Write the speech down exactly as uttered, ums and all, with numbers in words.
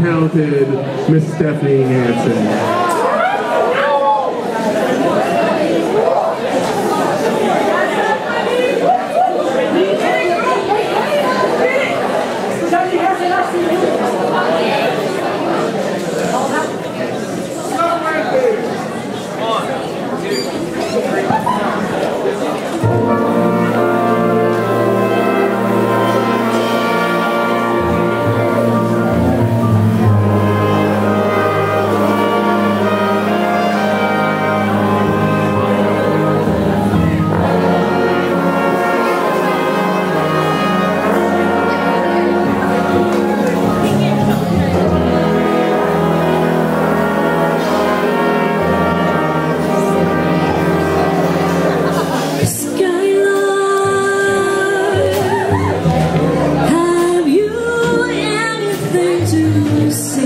talented Miss Stephanie Hansen. Thank you.